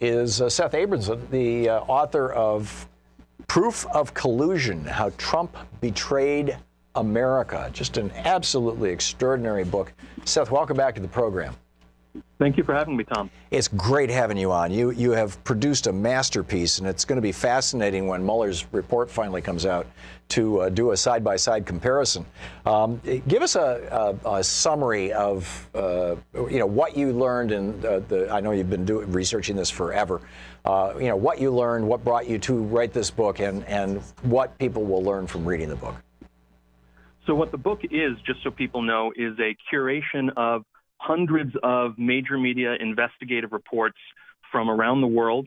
Is Seth Abramson, the author of Proof of Collusion, How Trump Betrayed America. Just an absolutely extraordinary book. Seth, welcome back to the program. Thank you for having me, Tom. It's great having you on. You have produced a masterpiece, and it's going to be fascinating when Mueller's report finally comes out to do a side-by-side comparison. Give us a summary of what you learned, and I know you've been researching this forever. What you learned, what brought you to write this book, and what people will learn from reading the book. So what the book is, just so people know, is a curation of hundreds of major media investigative reports from around the world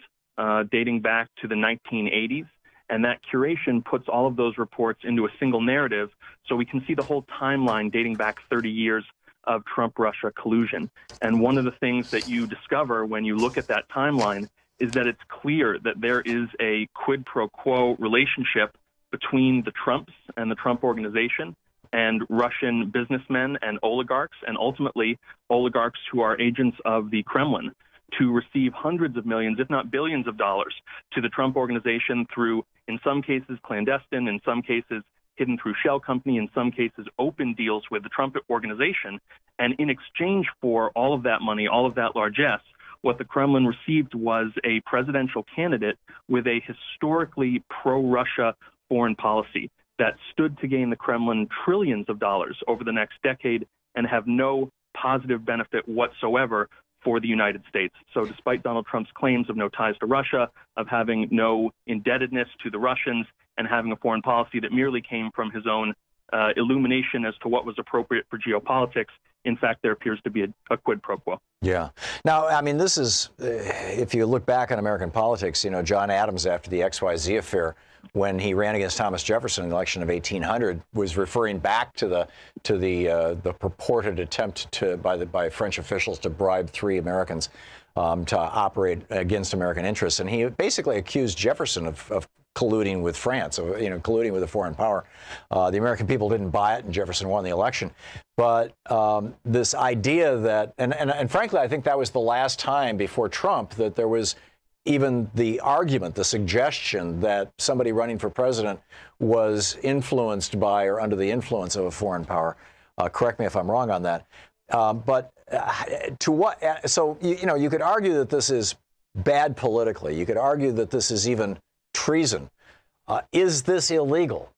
dating back to the 1980s. And that curation puts all of those reports into a single narrative, so we can see the whole timeline dating back 30 years of Trump-Russia collusion. And one of the things that you discover when you look at that timeline is that it's clear that there is a quid pro quo relationship between the Trumps and the Trump Organization and Russian businessmen and oligarchs, and ultimately oligarchs who are agents of the Kremlin, to receive hundreds of millions, if not billions of dollars to the Trump Organization through, in some cases, clandestine, in some cases, hidden through shell company, in some cases, open deals with the Trump Organization. And in exchange for all of that money, all of that largesse, what the Kremlin received was a presidential candidate with a historically pro-Russia foreign policy that stood to gain the Kremlin trillions of dollars over the next decade and have no positive benefit whatsoever for the United States. So despite Donald Trump's claims of no ties to Russia, of having no indebtedness to the Russians, and having a foreign policy that merely came from his own illumination as to what was appropriate for geopolitics, in fact, there appears to be a quid pro quo. Yeah. Now, I mean, this is, if you look back on American politics, you know, John Adams, after the XYZ affair, when he ran against Thomas Jefferson in the election of 1800, was referring back to the purported attempt by French officials to bribe three Americans to operate against American interests, and he basically accused Jefferson of colluding with France, colluding with a foreign power. The American people didn't buy it, and Jefferson won the election. But this idea that, and frankly, I think that was the last time before Trump that there was even the argument, the suggestion that somebody running for president was influenced by or under the influence of a foreign power. Correct me if I'm wrong on that. So you could argue that this is bad politically. You could argue that this is even treason. Is this illegal?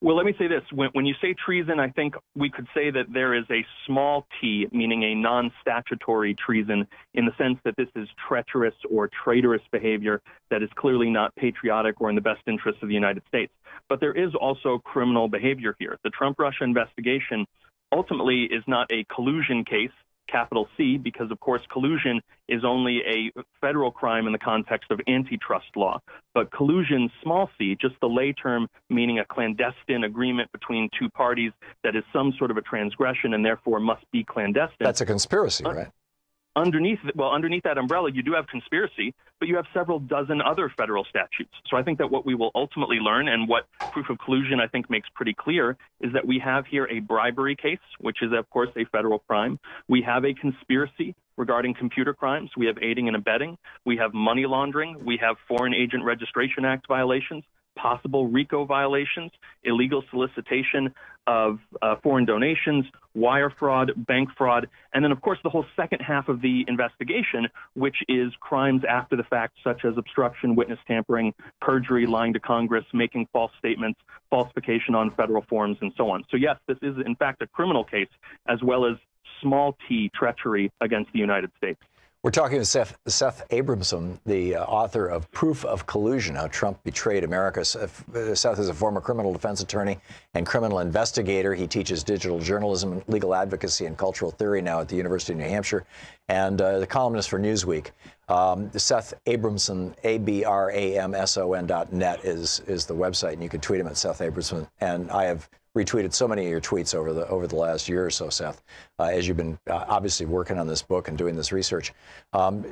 Well, let me say this. When you say treason, I think we could say that there is a small t, meaning a non-statutory treason, in the sense that this is treacherous or traitorous behavior that is clearly not patriotic or in the best interest of the United States. But there is also criminal behavior here. The Trump-Russia investigation ultimately is not a collusion case, capital C, because, of course, collusion is only a federal crime in the context of antitrust law. But collusion, small c, just the lay term, meaning a clandestine agreement between two parties that is some sort of a transgression and therefore must be clandestine. That's a conspiracy, right? Underneath that umbrella, you do have conspiracy, but you have several dozen other federal statutes. So I think that what we will ultimately learn, and what Proof of Collusion I think makes pretty clear, is that we have here a bribery case, which is, of course, a federal crime. We have a conspiracy regarding computer crimes. We have aiding and abetting. We have money laundering. We have Foreign Agent Registration Act violations, possible RICO violations, illegal solicitation of foreign donations, wire fraud, bank fraud, and then, of course, the whole second half of the investigation, which is crimes after the fact, such as obstruction, witness tampering, perjury, lying to Congress, making false statements, falsification on federal forms, and so on. So, yes, this is, in fact, a criminal case, as well as small t treachery against the United States. We're talking with Seth Abramson, the author of Proof of Collusion, How Trump Betrayed America. Seth is a former criminal defense attorney and criminal investigator. He teaches digital journalism, legal advocacy, and cultural theory now at the University of New Hampshire, and is a columnist for Newsweek. Seth Abramson, abramson.net is the website, and you can tweet him at Seth Abramson. And I have retweeted so many of your tweets over the last year or so, Seth, as you've been obviously working on this book and doing this research. Do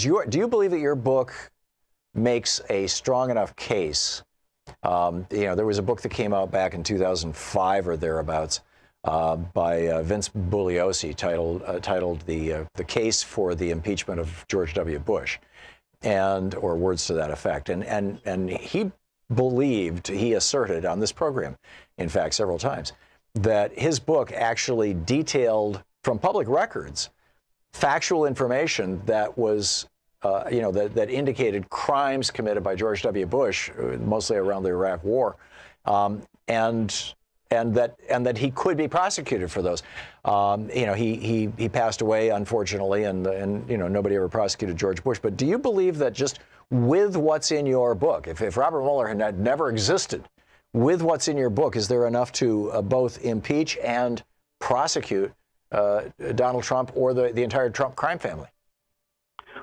you believe that your book makes a strong enough case? There was a book that came out back in 2005 or thereabouts by Vince Bugliosi titled The Case for the Impeachment of George W. Bush, and or words to that effect. And he believed, he asserted on this program, in fact, several times, that his book actually detailed from public records factual information that was, that indicated crimes committed by George W. Bush, mostly around the Iraq War, and that he could be prosecuted for those. He passed away, unfortunately, and nobody ever prosecuted George Bush. But do you believe that just with what's in your book, if Robert Mueller had never existed, with what's in your book, is there enough to both impeach and prosecute Donald Trump or the entire Trump crime family?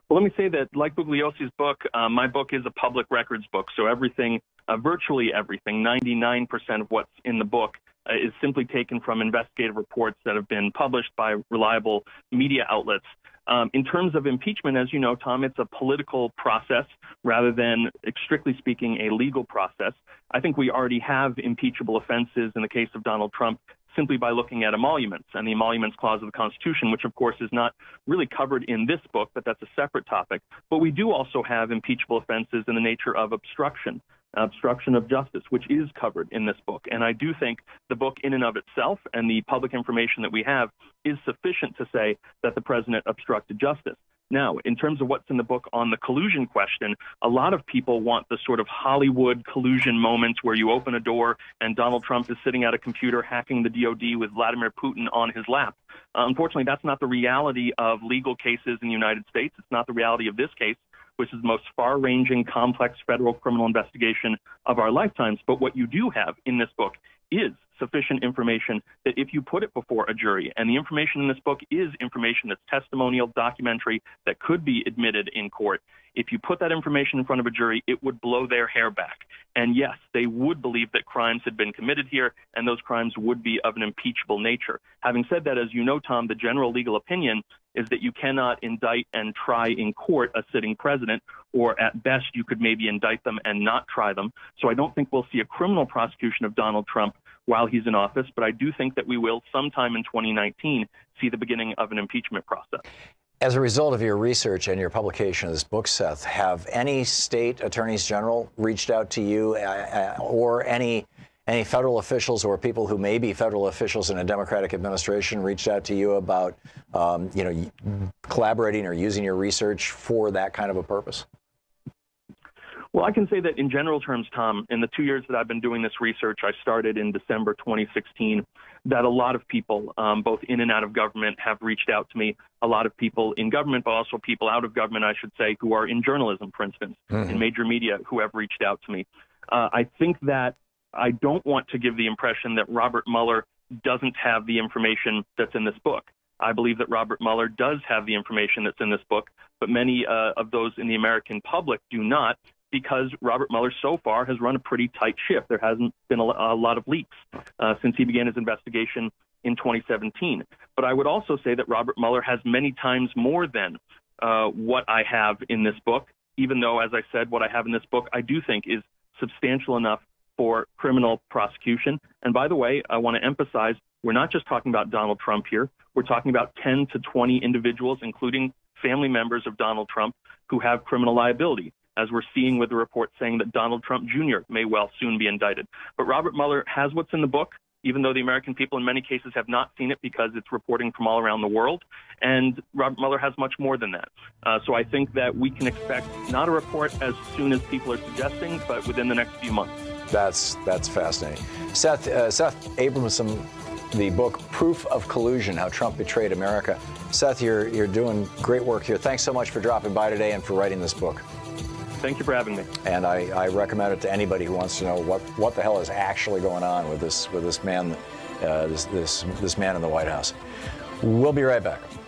Well, let me say that, like Bugliosi's book, my book is a public records book. So everything, virtually everything, 99% of what's in the book is simply taken from investigative reports that have been published by reliable media outlets. In terms of impeachment, as you know, Tom, it's a political process rather than, strictly speaking, a legal process. I think we already have impeachable offenses in the case of Donald Trump simply by looking at emoluments and the Emoluments Clause of the Constitution, which, of course, is not really covered in this book, but that's a separate topic. But we do also have impeachable offenses in the nature of obstruction of justice, which is covered in this book. And I do think the book in and of itself and the public information that we have is sufficient to say that the president obstructed justice. Now, in terms of what's in the book on the collusion question, a lot of people want the sort of Hollywood collusion moments where you open a door and Donald Trump is sitting at a computer hacking the DOD with Vladimir Putin on his lap. Unfortunately, that's not the reality of legal cases in the United States. It's not the reality of this case, which is the most far-ranging, complex federal criminal investigation of our lifetimes. But what you do have in this book is sufficient information that if you put it before a jury, and the information in this book is information that's testimonial, documentary, that could be admitted in court. If you put that information in front of a jury, it would blow their hair back. And yes, they would believe that crimes had been committed here, and those crimes would be of an impeachable nature. Having said that, as you know, Tom, the general legal opinion is that you cannot indict and try in court a sitting president, or at best, you could maybe indict them and not try them. So I don't think we'll see a criminal prosecution of Donald Trump while he's in office, but I do think that we will sometime in 2019 see the beginning of an impeachment process. As a result of your research and your publication of this book, Seth, have any state attorneys general reached out to you or any federal officials or people who may be federal officials in a Democratic administration reached out to you about, collaborating or using your research for that kind of a purpose? Well, I can say that in general terms, Tom, in the 2 years that I've been doing this research, I started in December 2016, that a lot of people, both in and out of government, have reached out to me. A lot of people in government, but also people out of government, I should say, who are in journalism, for instance, in major media, who have reached out to me. I think that I don't want to give the impression that Robert Mueller doesn't have the information that's in this book. I believe that Robert Mueller does have the information that's in this book, but many of those in the American public do not, because Robert Mueller so far has run a pretty tight ship. There hasn't been a lot of leaks since he began his investigation in 2017. But I would also say that Robert Mueller has many times more than what I have in this book, even though, as I said, what I have in this book, I do think is substantial enough for criminal prosecution. And by the way, I want to emphasize, we're not just talking about Donald Trump here. We're talking about 10 to 20 individuals, including family members of Donald Trump, who have criminal liability, as we're seeing with the report saying that Donald Trump Jr. may well soon be indicted. But Robert Mueller has what's in the book, even though the American people in many cases have not seen it because it's reporting from all around the world. And Robert Mueller has much more than that. So I think that we can expect not a report as soon as people are suggesting, but within the next few months. That's fascinating. Seth Abramson, the book Proof of Collusion, How Trump Betrayed America. Seth, you're doing great work here. Thanks so much for dropping by today and for writing this book. Thank you for having me. And I recommend it to anybody who wants to know what the hell is actually going on with this man in the White House. We'll be right back.